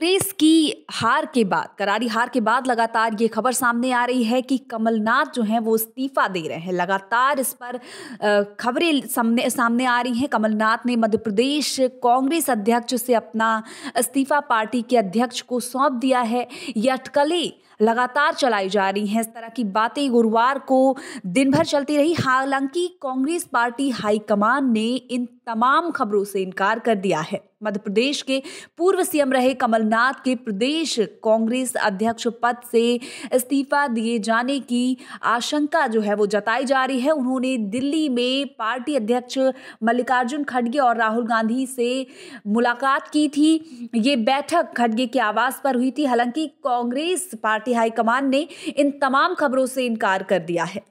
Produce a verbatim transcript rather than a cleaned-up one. Press की हार के बाद, करारी हार के बाद लगातार ये खबर सामने आ रही है कि कमलनाथ जो हैं वो इस्तीफा दे रहे हैं। लगातार इस पर खबरें सामने सामने आ रही हैं। कमलनाथ ने मध्य प्रदेश कांग्रेस अध्यक्ष से अपना इस्तीफा पार्टी के अध्यक्ष को सौंप दिया है। ये अटकलें लगातार चलाई जा रही हैं। इस तरह की बातें गुरुवार को दिन भर चलती रही। हालांकि कांग्रेस पार्टी हाईकमान ने इन तमाम खबरों से इनकार कर दिया है। मध्य प्रदेश के पूर्व सीएम रहे कमलनाथ के प्रदेश कांग्रेस अध्यक्ष पद से इस्तीफा दिए जाने की आशंका जो है वो जताई जा रही है। उन्होंने दिल्ली में पार्टी अध्यक्ष मल्लिकार्जुन खड़गे और राहुल गांधी से मुलाकात की थी। ये बैठक खड़गे के आवास पर हुई थी। हालांकि कांग्रेस पार्टी हाईकमान ने इन तमाम खबरों से इनकार कर दिया है।